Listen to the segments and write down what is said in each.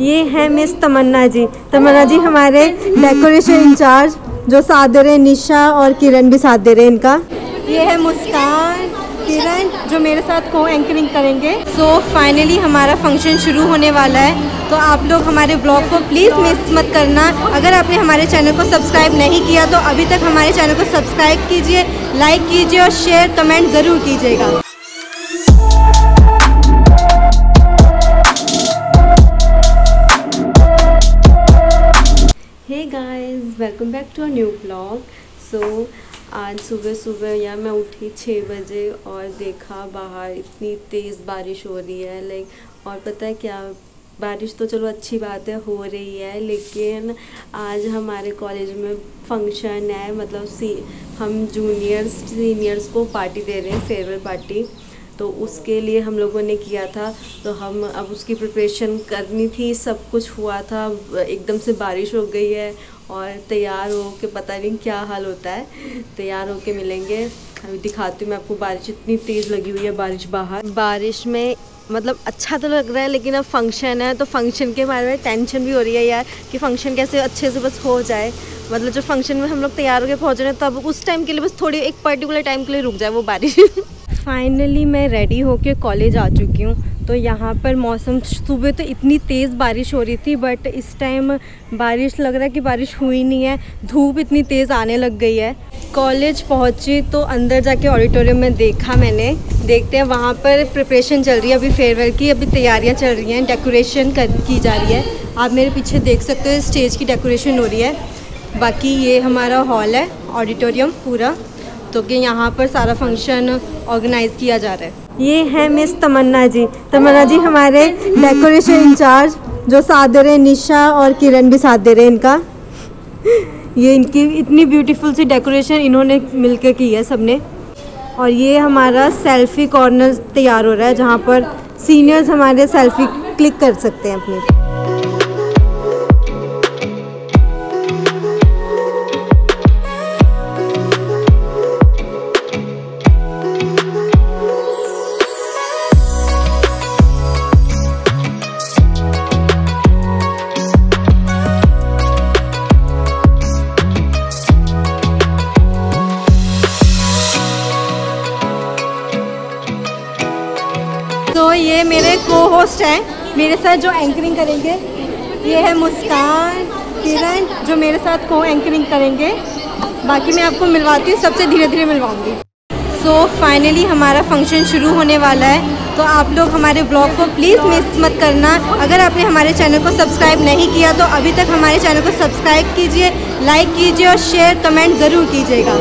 ये है मिस तमन्ना जी। तमन्ना जी हमारे डेकोरेशन इंचार्ज जो साथ दे रहे हैं, निशा और किरण भी साथ दे रहे हैं इनका। ये है मुस्कान, किरण जो मेरे साथ को एंकरिंग करेंगे। सो फाइनली हमारा फंक्शन शुरू होने वाला है, तो आप लोग हमारे ब्लॉग को प्लीज़ मिस मत करना। अगर आपने हमारे चैनल को सब्सक्राइब नहीं किया तो अभी तक हमारे चैनल को सब्सक्राइब कीजिए, लाइक कीजिए और शेयर कमेंट ज़रूर कीजिएगा। Hey guys, welcome back to a new vlog. So आज सुबह सुबह यहाँ मैं उठी 6 बजे और देखा बाहर इतनी तेज़ बारिश हो रही है। और पता है क्या, बारिश तो चलो अच्छी बात है, हो रही है, लेकिन आज हमारे कॉलेज में फंक्शन है। मतलब हम जूनियर्स सीनियर्स को पार्टी दे रहे हैं, फेयरवेल पार्टी, तो उसके लिए हम लोगों ने किया था। तो हम अब उसकी प्रिपरेशन करनी थी, सब कुछ हुआ था, एकदम से बारिश हो गई है और तैयार हो के पता नहीं क्या हाल होता है। तैयार होके मिलेंगे, अभी दिखाती हूँ मैं आपको। बारिश इतनी तेज़ लगी हुई है, बारिश बाहर, बारिश में मतलब अच्छा तो लग रहा है, लेकिन अब फंक्शन है तो फंक्शन के बारे में टेंशन भी हो रही है यार कि फंक्शन कैसे अच्छे से बस हो जाए। मतलब जो फंक्शन में हम लोग तैयार होकर पहुँच रहे हैं, तब उस टाइम के लिए बस थोड़ी एक पर्टिकुलर टाइम के लिए रुक जाए वो बारिश। फाइनली मैं रेडी होके कॉलेज आ चुकी हूँ। तो यहाँ पर मौसम, सुबह तो इतनी तेज़ बारिश हो रही थी, बट इस टाइम बारिश लग रहा है कि बारिश हुई नहीं है, धूप इतनी तेज़ आने लग गई है। कॉलेज पहुँची तो अंदर जाके ऑडिटोरियम में देखा मैंने, देखते हैं वहाँ पर प्रिपरेशन चल रही है अभी फेयरवेल की, अभी तैयारियाँ चल रही हैं, डेकोरेशन की जा रही है। आप मेरे पीछे देख सकते हो स्टेज की डेकोरेशन हो रही है। बाकी ये हमारा हॉल है, ऑडिटोरियम पूरा, तो कि यहाँ पर सारा फंक्शन ऑर्गेनाइज किया जा रहा है। ये है मिस तमन्ना जी। तमन्ना जी हमारे डेकोरेशन इंचार्ज जो साथ दे रहे हैं, निशा और किरण भी साथ दे रहे हैं इनका। ये इनकी इतनी ब्यूटीफुल सी डेकोरेशन इन्होंने मिलकर की है सबने। और ये हमारा सेल्फी कॉर्नर तैयार हो रहा है, जहाँ पर सीनियर्स हमारे सेल्फी क्लिक कर सकते हैं अपनी। तो ये मेरे को होस्ट हैं, मेरे साथ जो एंकरिंग करेंगे। ये है मुस्कान, किरण जो मेरे साथ को एंकरिंग करेंगे। बाकी मैं आपको मिलवाती हूँ सबसे, धीरे धीरे मिलवाऊंगी। सो फाइनली हमारा फंक्शन शुरू होने वाला है, तो आप लोग हमारे ब्लॉग को प्लीज़ मिस मत करना। अगर आपने हमारे चैनल को सब्सक्राइब नहीं किया तो अभी तक हमारे चैनल को सब्सक्राइब कीजिए, लाइक कीजिए और शेयर कमेंट ज़रूर कीजिएगा।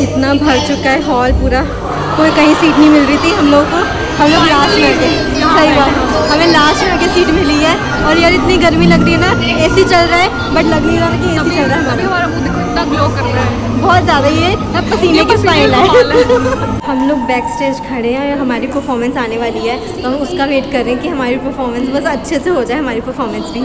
इतना भर चुका है हॉल पूरा, कोई कहीं सीट नहीं मिल रही थी हम लोगों को। हम लोग लास्ट में गए, सही बात, हमें लास्ट में के सीट मिली है। और यार इतनी गर्मी लग रही है ना, एसी चल रहा है बट लग नहीं रहा कि एसी चल रहा है। हमारा मुंह देखो इतना ग्लो कर रहा है, बहुत ज़्यादा ये पसीने की स्मेल है। हम लोग बैक स्टेज खड़े हैं, हमारी परफॉर्मेंस आने वाली है, तो हम उसका वेट कर रहे हैं कि हमारी परफॉर्मेंस बस अच्छे से हो जाए, हमारी परफॉर्मेंस भी।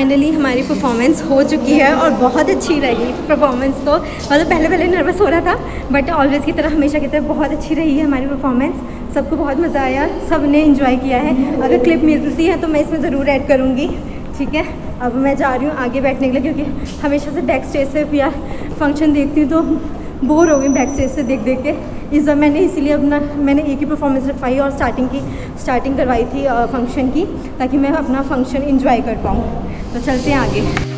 फाइनली हमारी परफॉर्मेंस हो चुकी है और बहुत अच्छी रही परफॉर्मेंस तो मतलब पहले पहले नर्वस हो रहा था बट ऑलवेज़ की तरह हमेशा की तरह बहुत अच्छी रही है हमारी परफॉर्मेंस। सबको बहुत मज़ा आया, सब ने इन्जॉय किया है। अगर क्लिप मिलती है तो मैं इसमें ज़रूर ऐड करूँगी, ठीक है। अब मैं जा रही हूँ आगे बैठने के लिए क्योंकि हमेशा से बैक स्टेज से या फंक्शन देखती हूँ तो बोर हो गई बैक स्टेज से देख देख के। इस बार मैंने इसीलिए अपना मैंने एक ही परफॉर्मेंस रखवाई और स्टार्टिंग करवाई थी फंक्शन की, ताकि मैं अपना फंक्शन एंजॉय कर पाऊँ। तो चलते हैं आगे।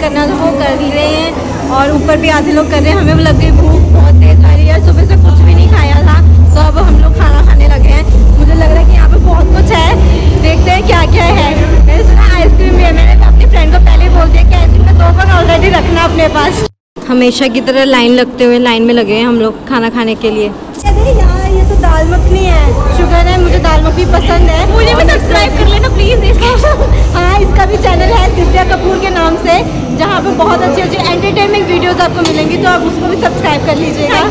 करना तो वो कर रहे हैं और ऊपर भी आधे लोग कर रहे हैं। हमें वो लग गई भूख बहुत तेज आ रही है, सुबह से कुछ भी नहीं खाया था तो अब हम लोग खाना खाने लगे हैं। मुझे लग रहा है कि यहाँ पे बहुत कुछ है, देखते हैं क्या क्या है। मैंने सुना आइसक्रीम भी है, मैंने अपनी फ्रेंड को पहले बोल दिया कि आइसक्रीम का 2 कप ऑलरेडी रखना अपने पास। हमेशा की तरह लाइन लगते हुए लाइन में लगे हैं हम लोग खाना खाने के लिए। यार ये तो दाल मखनी है, शुगर है, मुझे दाल मखनी पसंद है। मुझे भी सब्सक्राइब कर लेना प्लीज़ इसका। हाँ, इसका भी चैनल है दिव्या कपूर के नाम से, जहाँ पे बहुत अच्छी अच्छी एंटरटेनमेंट वीडियोस आपको मिलेंगी, तो आप उसको भी सब्सक्राइब कर लीजिएगा।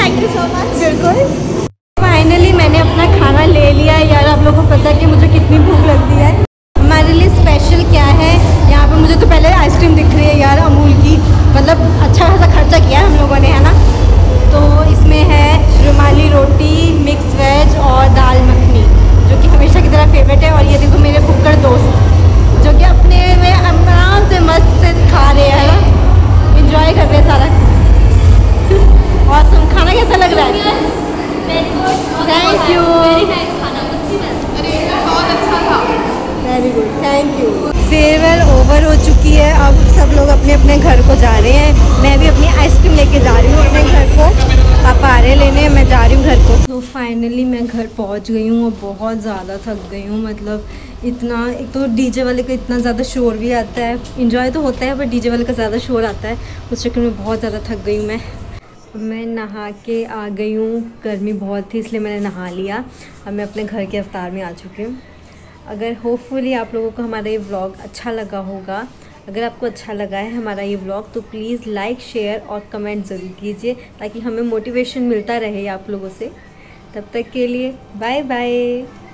Thank you so much. बिल्कुल फाइनली मैंने अपना खाना ले लिया है। यार आप लोगों को पता है कि मुझे कितनी भूख लगती है। हमारे लिए स्पेशल क्या है यहाँ पे, मुझे तो पहले आइसक्रीम दिख रही है यार अमूल की, मतलब अच्छा खासा खर्चा किया है हम लोगों ने, है ना। तो इसमें है रुमाली रोटी, मिक्स वेज और दाल मखनी, जो कि हमेशा की तरह फेवरेट है। और ये देखो मेरे फुक्कड़ दोस्त जो कि अपने में आराम से मस्त से खा रहे हैं, एंजॉय कर रहे हैं सारा। और तुम खाना कैसा लग रहा है? थैंक यू, बहुत अच्छा था, very good, thank you. Farewell over हो चुकी है, अब सब लोग अपने अपने घर को जा रहे हैं। मैं भी अपनी आइसक्रीम लेके जा रही हूँ अपने घर को, आप आ रहे लेने, मैं जा रही हूँ घर को। तो फाइनली मैं घर पहुँच गई हूँ और बहुत ज़्यादा थक गई हूँ। मतलब इतना, एक तो डीजे वाले का इतना ज़्यादा शोर भी आता है, एंजॉय तो होता है बट डीजे वाले का ज़्यादा शोर आता है, उस चक्कर में बहुत ज़्यादा थक गई हूँ मैं। मैं नहा के आ गई हूँ, गर्मी बहुत थी इसलिए मैंने नहा लिया। अब मैं अपने घर के अवतार में आ चुकी हूँ। अगर होपफुली आप लोगों को हमारा ये व्लॉग अच्छा लगा होगा, अगर आपको अच्छा लगा है हमारा ये व्लॉग तो प्लीज़ लाइक, शेयर और कमेंट ज़रूर कीजिए, ताकि हमें मोटिवेशन मिलता रहे आप लोगों से। तब तक के लिए बाय बाय।